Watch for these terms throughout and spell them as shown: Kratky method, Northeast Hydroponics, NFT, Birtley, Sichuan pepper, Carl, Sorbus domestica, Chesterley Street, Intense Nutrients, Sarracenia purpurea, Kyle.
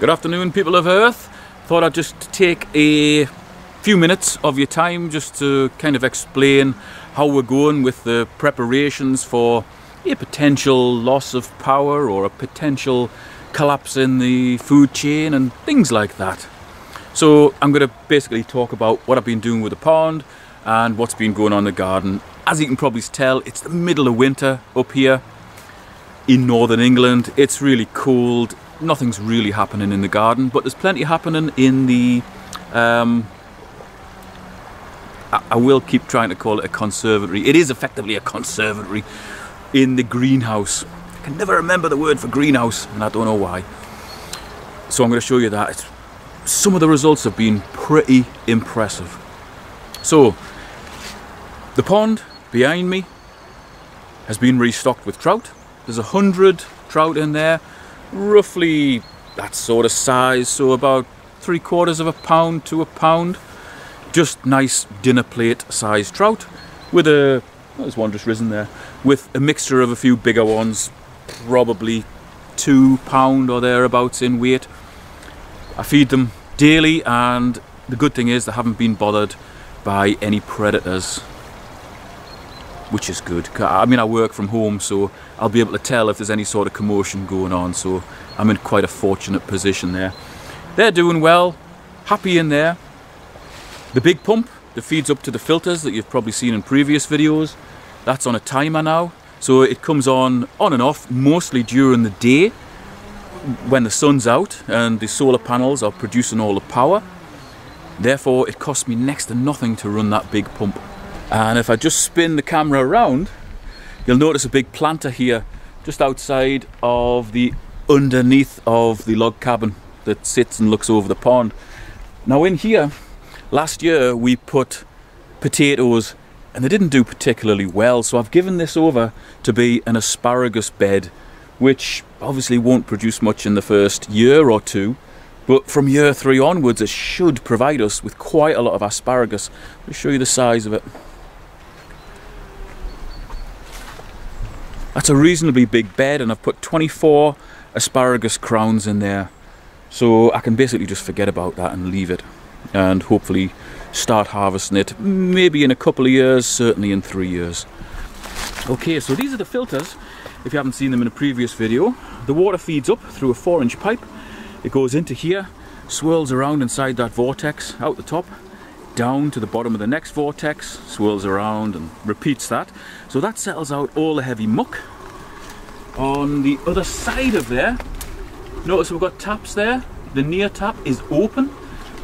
Good afternoon, people of Earth. Thought I'd just take a few minutes of your time just to kind of explain how we're going with the preparations for a potential loss of power or a potential collapse in the food chain and things like that. So I'm going to basically talk about what I've been doing with the pond and what's been going on in the garden. As you can probably tell, it's the middle of winter up here in northern England. It's really cold. Nothing's really happening in the garden, but there's plenty happening in the I will keep trying to call it a conservatory. It is effectively a conservatory in the greenhouse. I can never remember the word for greenhouse, and I don't know why. So I'm going to show you that. Some of the results have been pretty impressive. So the pond behind me has been restocked with trout. There's 100 trout in there, roughly that sort of size, so about 3/4 of a pound to a pound. Just nice dinner plate size trout with a, oh, there's one just risen there, with a mixture of a few bigger ones, probably 2 pound or thereabouts in weight. I feed them daily, and the good thing is they haven't been bothered by any predators, which is good. I mean, I work from home, so I'll be able to tell if there's any sort of commotion going on, so I'm in quite a fortunate position there. They're doing well, happy in there. The big pump that feeds up to the filters that you've probably seen in previous videos, that's on a timer now, so it comes on and off mostly during the day when the sun's out and the solar panels are producing all the power. Therefore, it costs me next to nothing to run that big pump. And if I just spin the camera around, you'll notice a big planter here just outside of the underneath of the log cabin that sits and looks over the pond. Now in here, last year we put potatoes and they didn't do particularly well, so I've given this over to be an asparagus bed, which obviously won't produce much in the first year or two, but from year 3 onwards it should provide us with quite a lot of asparagus. Let me show you the size of it. That's a reasonably big bed, and I've put 24 asparagus crowns in there, so I can basically just forget about that and leave it and hopefully start harvesting it maybe in a couple of years, certainly in 3 years. Okay, so these are the filters. If you haven't seen them in a previous video, the water feeds up through a 4-inch pipe. It goes into here, swirls around inside that vortex, out the top, down to the bottom of the next vortex, swirls around and repeats that. So that settles out all the heavy muck. On the other side of there, notice we've got taps there. The near tap is open.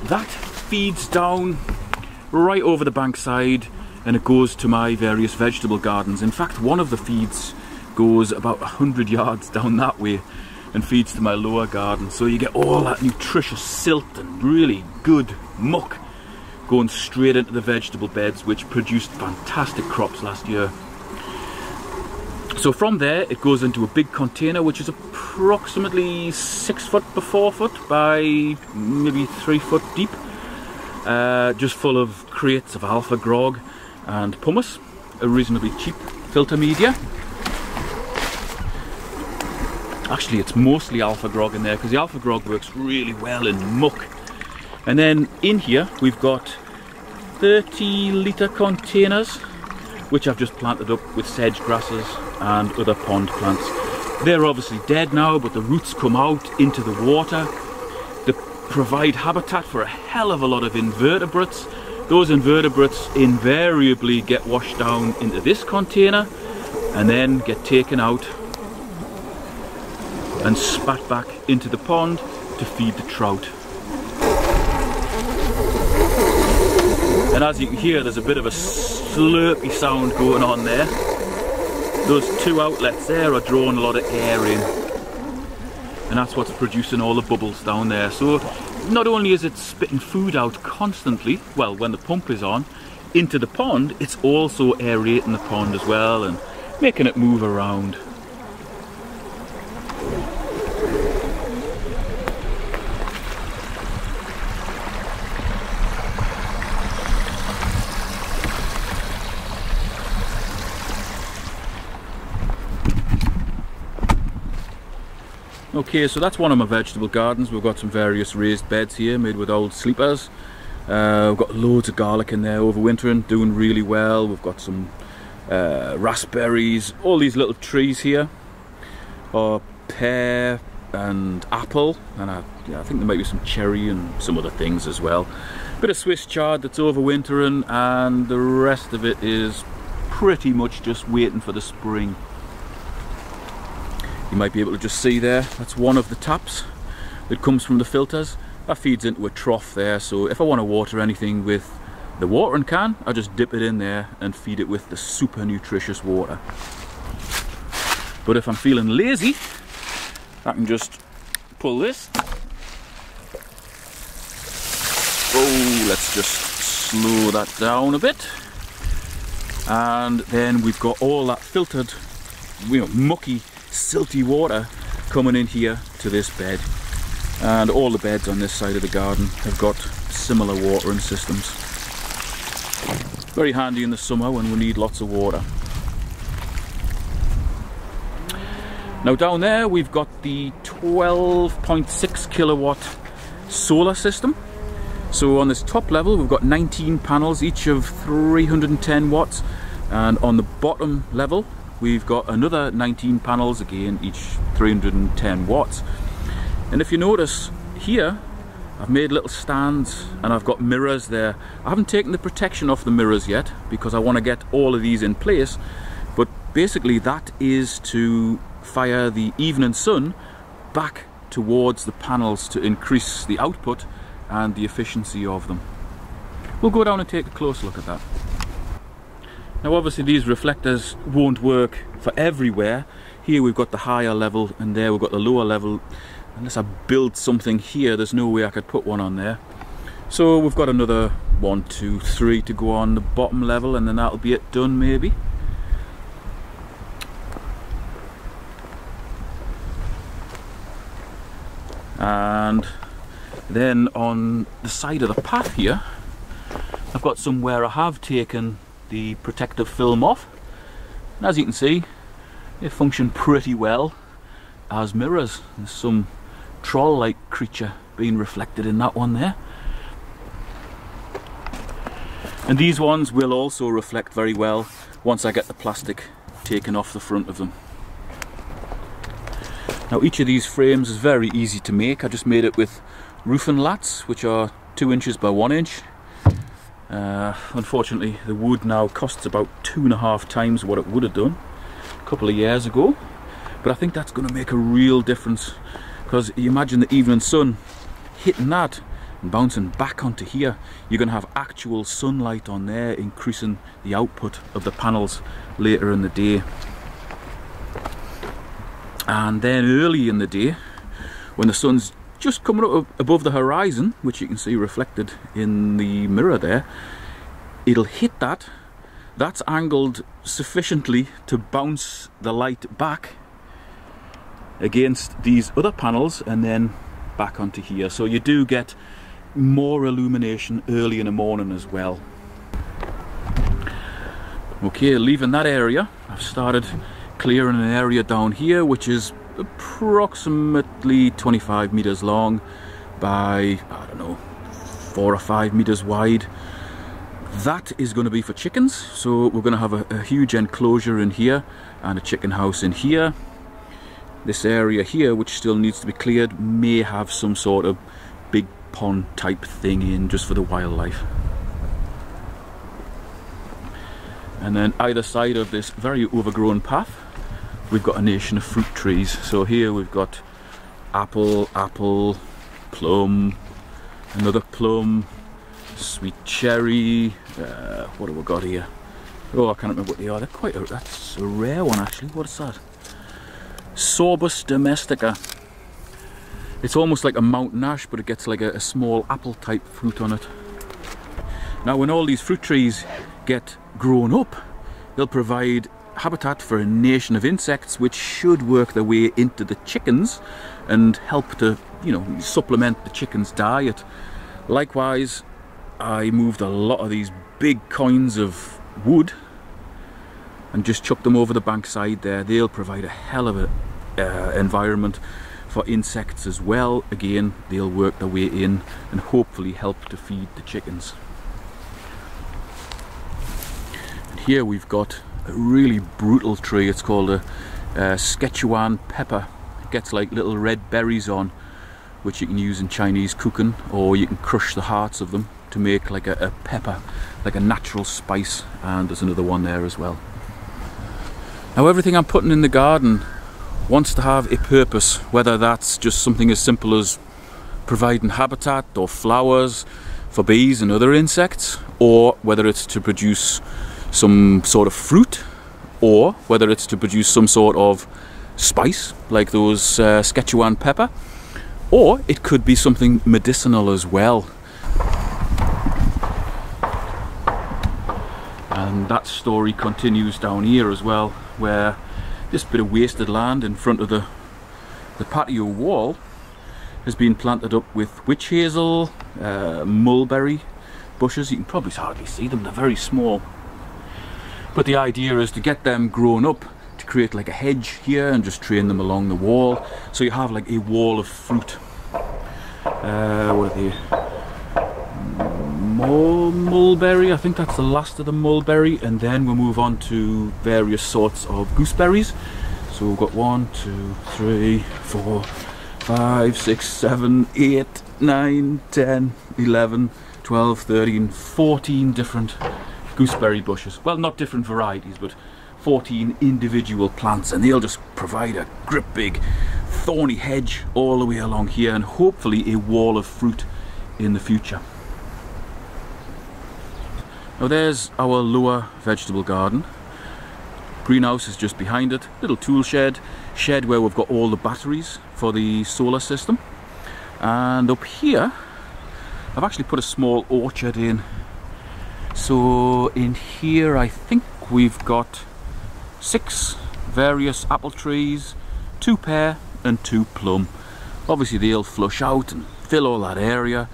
That feeds down right over the bankside and it goes to my various vegetable gardens. In fact, one of the feeds goes about 100 yards down that way and feeds to my lower garden, so you get all that nutritious silt and really good muck going straight into the vegetable beds, which produced fantastic crops last year. So from there it goes into a big container, which is approximately 6 foot by 4 foot by maybe 3 foot deep, just full of crates of alpha grog and pumice, a reasonably cheap filter media. Actually, it's mostly alpha grog in there because the alpha grog works really well in muck. And then in here we've got 30-litre containers, which I've just planted up with sedge grasses and other pond plants. They're obviously dead now, but the roots come out into the water. They provide habitat for a hell of a lot of invertebrates. Those invertebrates invariably get washed down into this container and then get taken out and spat back into the pond to feed the trout. And as you can hear, there's a bit of a slurpy sound going on there. Those two outlets there are drawing a lot of air in, and that's what's producing all the bubbles down there. So not only is it spitting food out constantly, well, when the pump is on, into the pond, it's also aerating the pond as well and making it move around. Okay, so that's one of my vegetable gardens. We've got some various raised beds here made with old sleepers. We've got loads of garlic in there overwintering, doing really well. We've got some raspberries, all these little trees here are pear and apple, and I think there might be some cherry and some other things as well. Bit of Swiss chard that's overwintering, and the rest of it is pretty much just waiting for the spring. You might be able to just see there, that's one of the taps that comes from the filters. That feeds into a trough there, so if I want to water anything with the watering can, I just dip it in there and feed it with the super nutritious water. But if I'm feeling lazy, I can just pull this. Oh, let's just slow that down a bit. And then we've got all that filtered, you know, mucky, silty water coming in here to this bed. And all the beds on this side of the garden have got similar watering systems. Very handy in the summer when we need lots of water. Now down there we've got the 12.6 kilowatt solar system. So on this top level we've got 19 panels, each of 310 watts. And on the bottom level we've got another 19 panels, again each 310 watts. And if you notice here, I've made little stands and I've got mirrors there. I haven't taken the protection off the mirrors yet because I want to get all of these in place. But basically that is to fire the evening sun back towards the panels to increase the output and the efficiency of them. We'll go down and take a close look at that. Now obviously these reflectors won't work for everywhere. Here we've got the higher level and there we've got the lower level. Unless I build something here, there's no way I could put one on there. So we've got another 1, 2, 3 to go on the bottom level, and then that'll be it done maybe. And then on the side of the path here, I've got some where I have taken the protective film off. And as you can see, they function pretty well as mirrors. There's some troll-like creature being reflected in that one there. And these ones will also reflect very well once I get the plastic taken off the front of them. Now each of these frames is very easy to make. I just made it with roofing lats, which are 2 inches by 1 inch. Unfortunately the wood now costs about 2.5 times what it would have done a couple of years ago. But I think that's going to make a real difference, because you imagine the evening sun hitting that and bouncing back onto here. You're going to have actual sunlight on there, increasing the output of the panels later in the day. And then early in the day, when the sun's just coming up above the horizon, which you can see reflected in the mirror there, it'll hit that. That's angled sufficiently to bounce the light back against these other panels and then back onto here. So you do get more illumination early in the morning as well. Okay, leaving that area, I've started clearing an area down here which is approximately 25 meters long by, I don't know, 4 or 5 meters wide. That is going to be for chickens, so we're going to have a huge enclosure in here and a chicken house in here. This area here, which still needs to be cleared, may have some sort of big pond type thing in just for the wildlife. And then either side of this very overgrown path, we've got a nation of fruit trees. So here we've got apple, plum, another plum, sweet cherry. What have we got here? Oh, I can't remember what they are. They're quite a, that's a rare one actually. What is that? Sorbus domestica. It's almost like a mountain ash, but it gets like a small apple type fruit on it. Now when all these fruit trees get grown up, they'll provide habitat for a nation of insects which should work their way into the chickens and help to, you know, supplement the chickens' diet. Likewise, I moved a lot of these big coins of wood and just chuck them over the bank side there. They'll provide a hell of an environment For insects as well, again, they'll work their way in and hopefully help to feed the chickens. And here we've got a really brutal tree. It's called a Sichuan pepper. It gets like little red berries on, which you can use in Chinese cooking, or you can crush the hearts of them to make like a pepper, like a natural spice. And there's another one there as well. Now everything I'm putting in the garden wants to have a purpose, whether that's just something as simple as providing habitat or flowers for bees and other insects, or whether it's to produce some sort of fruit, or whether it's to produce some sort of spice like those Sichuan pepper, or it could be something medicinal as well. And that story continues down here as well, where this bit of wasted land in front of the patio wall has been planted up with witch hazel, mulberry bushes. You can probably hardly see them, they're very small. But the idea is to get them grown up to create like a hedge here and just train them along the wall. So you have like a wall of fruit. What are they? Mulberry, I think that's the last of the mulberry, and then we'll move on to various sorts of gooseberries. So we've got 1, 2, 3, 4, 5, 6, 7, 8, 9, 10, 11, 12, 13, 14 different gooseberry bushes. Well, not different varieties, but 14 individual plants, and they'll just provide a grip big thorny hedge all the way along here, and hopefully a wall of fruit in the future. Now there's our lower vegetable garden. Greenhouse is just behind it, little tool shed where we've got all the batteries for the solar system. And up here, I've actually put a small orchard in. So in here I think we've got 6 various apple trees, 2 pear and 2 plum. Obviously they'll flush out and fill all that area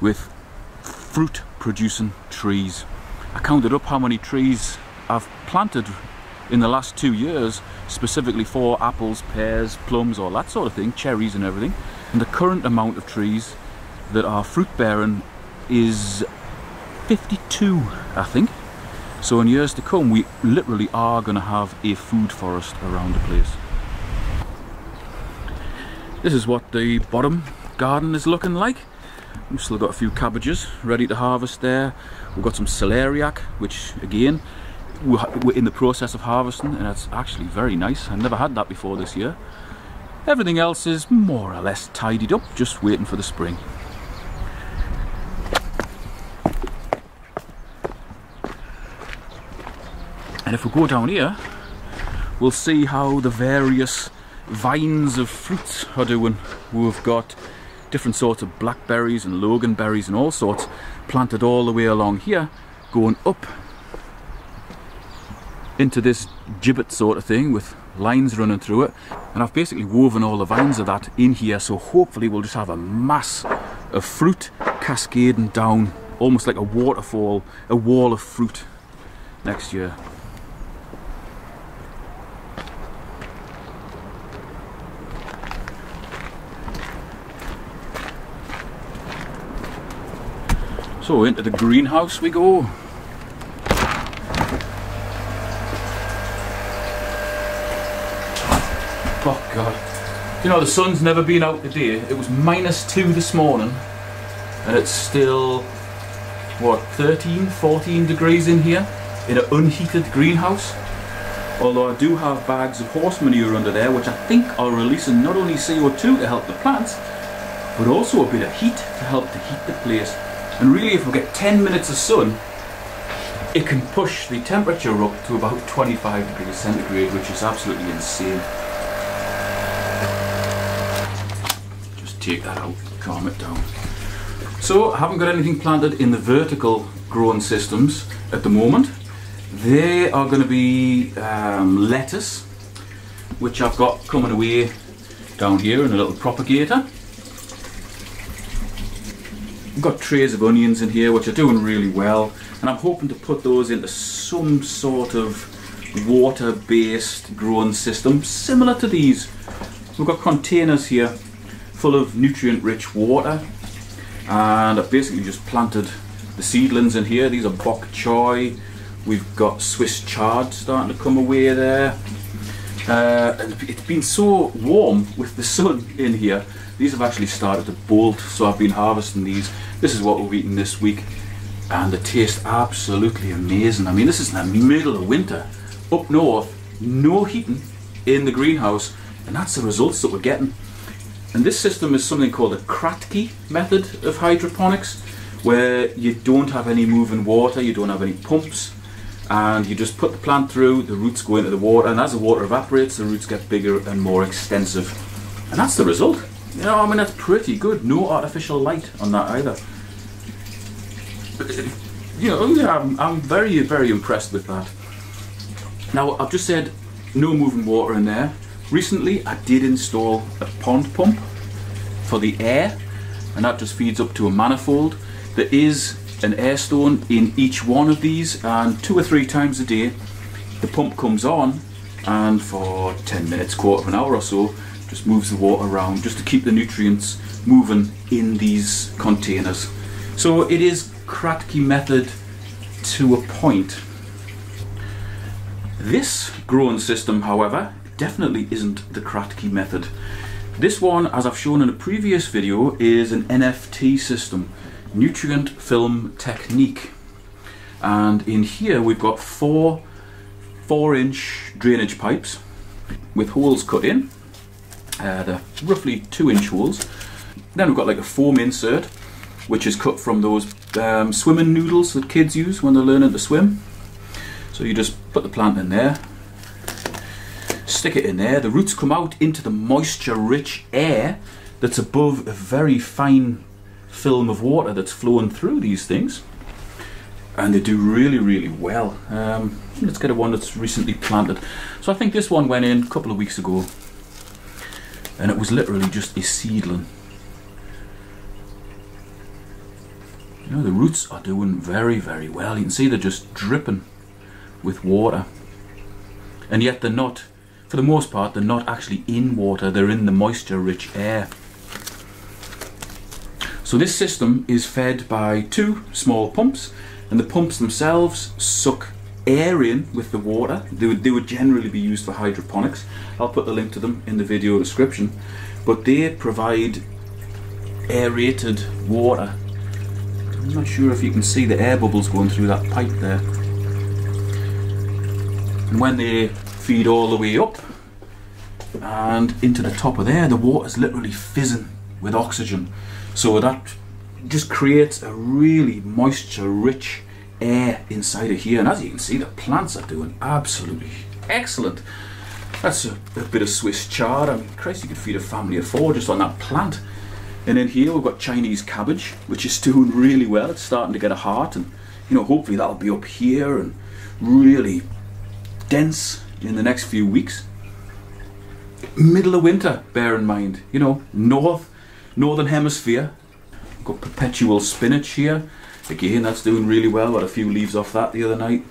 with fruit producing trees. I counted up how many trees I've planted in the last 2 years specifically for apples, pears, plums, all that sort of thing, cherries and everything. And the current amount of trees that are fruit bearing is 52, I think. So in years to come we literally are going to have a food forest around the place. This is what the bottom garden is looking like. We've still got a few cabbages ready to harvest there. We've got some celeriac, which again, we're in the process of harvesting, and it's actually very nice. I've never had that before this year. Everything else is more or less tidied up, just waiting for the spring. And if we go down here, we'll see how the various vines of fruits are doing. We've got different sorts of blackberries and loganberries and all sorts planted all the way along here, going up into this gibbet sort of thing with lines running through it. And I've basically woven all the vines of that in here, so hopefully we'll just have a mass of fruit cascading down, almost like a waterfall, a wall of fruit next year. So into the greenhouse we go. Oh God. You know, the sun's never been out today. It was -2 this morning and it's still, what, 13, 14 degrees in here in an unheated greenhouse. Although I do have bags of horse manure under there, which I think are releasing not only CO2 to help the plants, but also a bit of heat to help to heat the place. And really, if we get 10 minutes of sun, it can push the temperature up to about 25 degrees centigrade, which is absolutely insane. Just take that out, calm it down. So, I haven't got anything planted in the vertical growing systems at the moment. They are going to be lettuce, which I've got coming away down here in a little propagator. I've got trays of onions in here which are doing really well, and I'm hoping to put those into some sort of water-based growing system similar to these So we've got containers here full of nutrient-rich water, and I've basically just planted the seedlings in here. These are bok choy, we've got Swiss chard starting to come away there. It's been so warm with the sun in here, these have actually started to bolt, so I've been harvesting these. This is what we've eaten this week, and they taste absolutely amazing. I mean, this is in the middle of winter, up north, no heating in the greenhouse, and that's the results that we're getting. And this system is something called the Kratky method of hydroponics, where you don't have any moving water, you don't have any pumps, and you just put the plant through, the roots go into the water, and as the water evaporates, the roots get bigger and more extensive. And that's the result. You know, I mean, that's pretty good. No artificial light on that either. You know, I'm very, very impressed with that. Now, I've just said no moving water in there. Recently, I did install a pond pump for the air, and that just feeds up to a manifold. There is an air stone in each one of these, and 2 or 3 times a day the pump comes on, and for 10 minutes, quarter of an hour or so, just moves the water around just to keep the nutrients moving in these containers. So it is Kratky method to a point. This growing system, however, definitely isn't the Kratky method. This one, as I've shown in a previous video, is an NFT system, nutrient film technique, and in here we've got 4 4-inch drainage pipes with holes cut in, they're roughly 2-inch holes. Then we've got like a foam insert which is cut from those swimming noodles that kids use when they're learning to swim. So you just put the plant in there, stick it in there, the roots come out into the moisture rich air that's above a very fine film of water that's flowing through these things, and they do really, really well. Let's get a one that's recently planted. So I think this one went in a couple of weeks ago, and it was literally just a seedling. You know, the roots are doing very, very well. You can see they're just dripping with water, and yet they're not, for the most part, they're not actually in water, they're in the moisture rich air. So this system is fed by 2 small pumps, and the pumps themselves suck air in with the water. They would generally be used for hydroponics. I'll put the link to them in the video description, but they provide aerated water. I'm not sure if you can see the air bubbles going through that pipe there. And when they feed all the way up and into the top of there, the water's literally fizzing with oxygen. So that just creates a really moisture-rich air inside of here. And as you can see, the plants are doing absolutely excellent. That's a bit of Swiss chard. I mean, Christ, you could feed a family of 4 just on that plant. And in here, we've got Chinese cabbage, which is doing really well. It's starting to get a heart. And, you know, hopefully that'll be up here and really dense in the next few weeks. Middle of winter, bear in mind. You know, northern hemisphere. We've got perpetual spinach here. Again, that's doing really well. Got a few leaves off that the other night.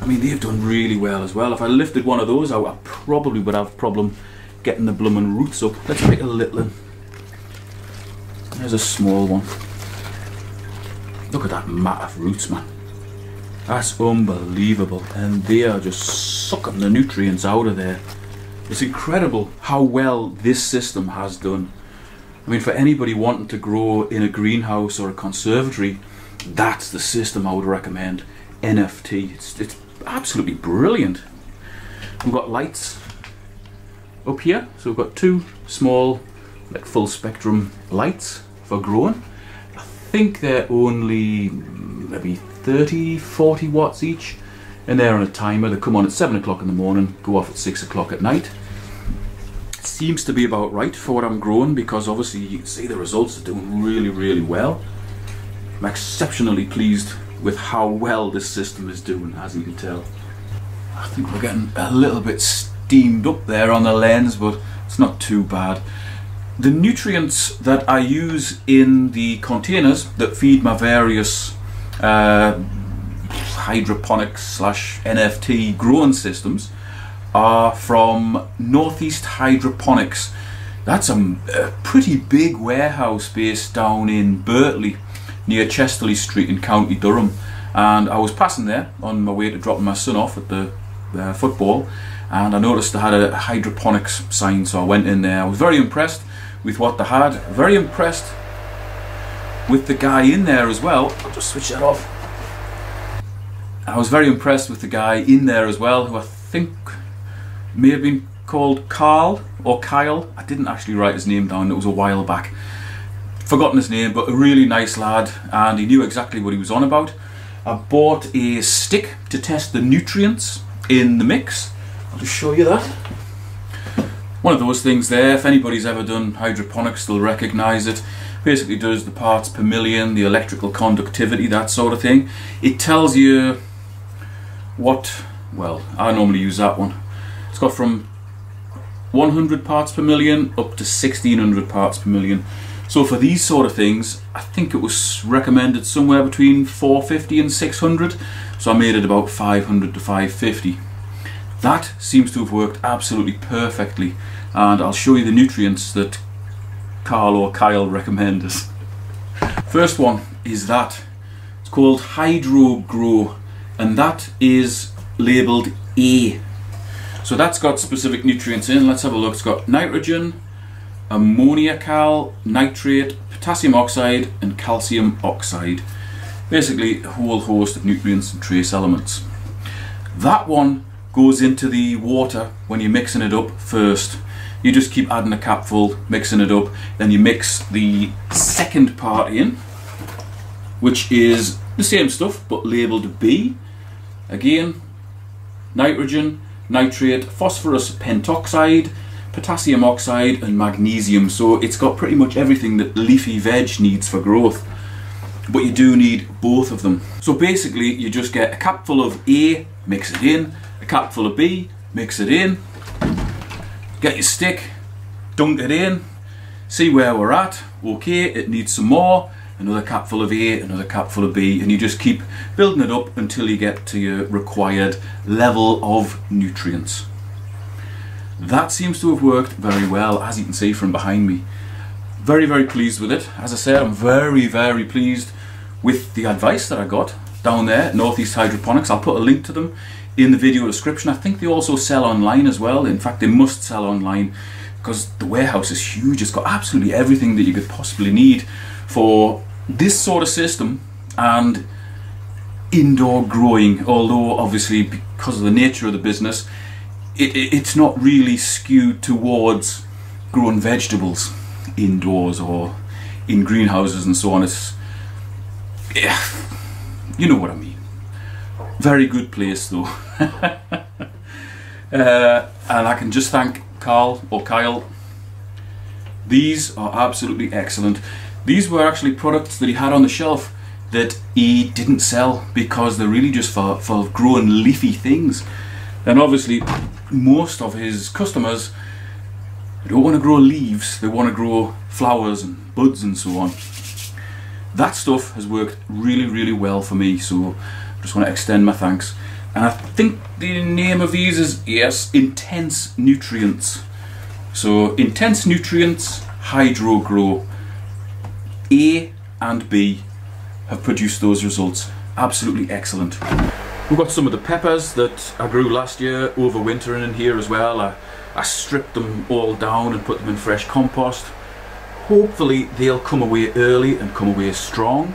I mean, they've done really well as well. If I lifted one of those, I probably would have a problem getting the blooming roots up. Let's pick a little one. There's a small one. Look at that mat of roots, man. That's unbelievable. And they are just sucking the nutrients out of there. It's incredible how well this system has done. I mean, for anybody wanting to grow in a greenhouse or a conservatory, that's the system I would recommend. NFT. It's absolutely brilliant. We've got lights up here. So we've got 2 small, like full spectrum lights for growing. I think they're only maybe 30, 40 watts each. And they're on a timer. They come on at 7 o'clock in the morning, go off at 6 o'clock at night. Seems to be about right for what I'm growing, because obviously you can see the results are doing really, really well. I'm exceptionally pleased with how well this system is doing, as you can tell. I think we're getting a little bit steamed up there on the lens, but it's not too bad. The nutrients that I use in the containers that feed my various hydroponics / NFT growing systems are from Northeast Hydroponics. That's a pretty big warehouse based down in Birtley, near Chesterley Street in County Durham. And I was passing there on my way to dropping my son off at the football, and I noticed they had a hydroponics sign, so I went in there. I was very impressed with what they had, very impressed with the guy in there as well. I'll just switch that off. I was very impressed with the guy in there as well, who I think may have been called Carl or Kyle. I didn't actually write his name down, it was a while back. Forgotten his name, but a really nice lad, and he knew exactly what he was on about. I bought a stick to test the nutrients in the mix. I'll just show you that. One of those things there, if anybody's ever done hydroponics they'll recognise it. Basically does the parts per million, the electrical conductivity, that sort of thing. It tells you what, well, I normally use that one. It's got from 100 parts per million up to 1600 parts per million. So for these sort of things, I think it was recommended somewhere between 450 and 600. So I made it about 500 to 550. That seems to have worked absolutely perfectly. And I'll show you the nutrients that Carl or Kyle recommended. First one is that. It's called Hydro Grow. And that is labelled A. So that's got specific nutrients in. Let's have a look. It's got nitrogen, ammoniacal, nitrate, potassium oxide and calcium oxide. Basically a whole host of nutrients and trace elements. That one goes into the water when you're mixing it up first. You just keep adding a capful, mixing it up, then you mix the second part in, which is the same stuff but labelled B. Again, nitrogen, nitrate, phosphorus pentoxide, potassium oxide and magnesium. So it's got pretty much everything that leafy veg needs for growth, but you do need both of them. So basically you just get a capful of A, mix it in, a capful of B, mix it in, get your stick, dunk it in, see where we're at. Okay, it needs some more, another capful of A, another capful of B, and you just keep building it up until you get to your required level of nutrients. That seems to have worked very well, as you can see from behind me. Very, very pleased with it. As I said, I'm very, very pleased with the advice that I got down there at Northeast Hydroponics. I'll put a link to them in the video description. I think they also sell online as well. In fact, they must sell online because the warehouse is huge. It's got absolutely everything that you could possibly need for this sort of system and indoor growing, although obviously because of the nature of the business, it's not really skewed towards growing vegetables indoors or in greenhouses and so on. It's, yeah, you know what I mean. Very good place though. And I can just thank Carl or Kyle. These are absolutely excellent. These were actually products that he had on the shelf that he didn't sell because they're really just for growing leafy things. And obviously most of his customers don't want to grow leaves, they want to grow flowers and buds and so on. That stuff has worked really, really well for me, so I just want to extend my thanks. And I think the name of these is, yes, Intense Nutrients. So Intense Nutrients Hydro Grow. A and B have produced those results. Absolutely excellent. We've got some of the peppers that I grew last year overwintering in here as well. I stripped them all down and put them in fresh compost. Hopefully they'll come away early and come away strong.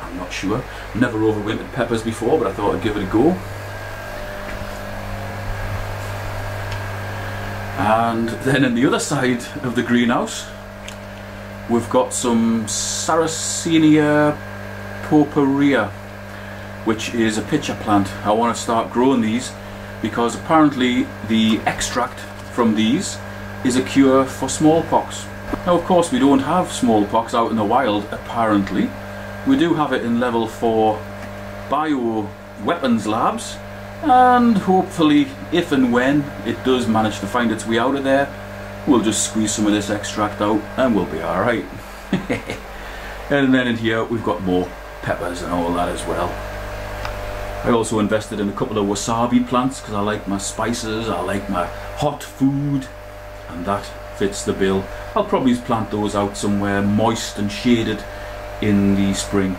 I'm not sure. Never overwintered peppers before, but I thought I'd give it a go. And then on the other side of the greenhouse we've got some Sarracenia purpurea, which is a pitcher plant. I want to start growing these because apparently the extract from these is a cure for smallpox. Now of course we don't have smallpox out in the wild apparently. We do have it in level 4 bioweapons labs, and hopefully if and when it does manage to find its way out of there, we'll just squeeze some of this extract out and we'll be alright. And then in here we've got more peppers and all that as well. I also invested in a couple of wasabi plants because I like my spices, I like my hot food, and that fits the bill. I'll probably plant those out somewhere moist and shaded in the spring.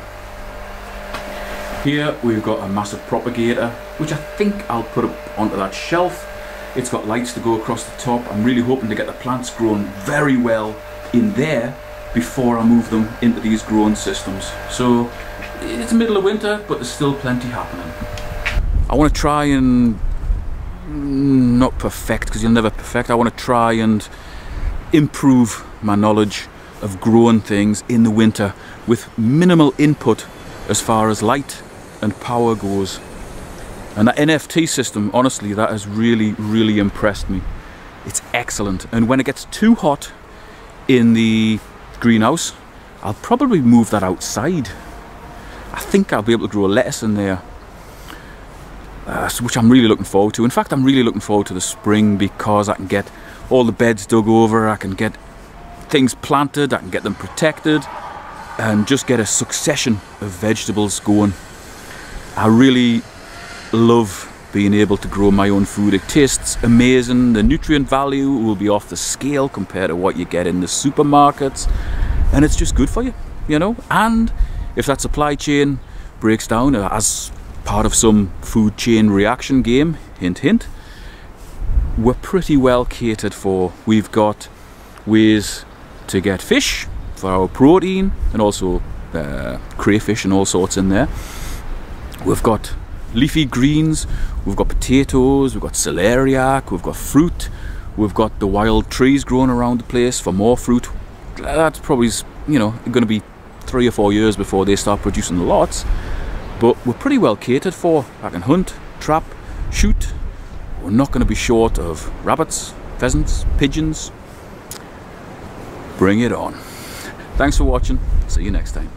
Here we've got a massive propagator, which I think I'll put up onto that shelf. It's got lights to go across the top. I'm really hoping to get the plants grown very well in there before I move them into these growing systems. So it's the middle of winter, but there's still plenty happening. I want to try and not perfect, because you'll never perfect. I want to try and improve my knowledge of growing things in the winter with minimal input as far as light and power goes. And that NFT system, honestly, that has really, really impressed me. It's excellent. And when it gets too hot in the greenhouse, I'll probably move that outside. I think I'll be able to grow lettuce in there, which I'm really looking forward to. In fact, I'm really looking forward to the spring, because I can get all the beds dug over, I can get things planted, I can get them protected, and just get a succession of vegetables going. I really love being able to grow my own food. It tastes amazing. The nutrient value will be off the scale compared to what you get in the supermarkets, and it's just good for you, you know. And if that supply chain breaks down as part of some food chain reaction game, hint hint, we're pretty well catered for. We've got ways to get fish for our protein, and also crayfish and all sorts in there. We've got leafy greens, we've got potatoes, we've got celeriac, we've got fruit, we've got the wild trees growing around the place for more fruit. That's probably, you know, going to be 3 or 4 years before they start producing lots, but we're pretty well catered for. I can hunt, trap, shoot. We're not going to be short of rabbits, pheasants, pigeons. Bring it on. Thanks for watching. See you next time.